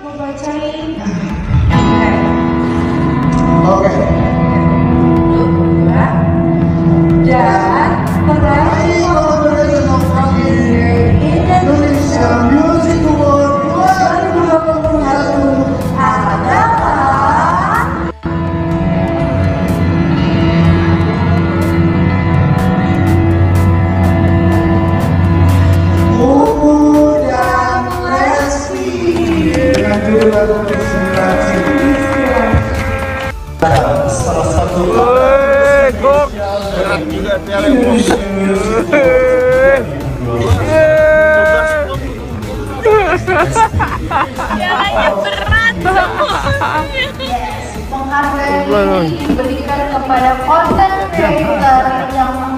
Jalannya berat semuanya. Menghargai, berikan kepada konten kreator yang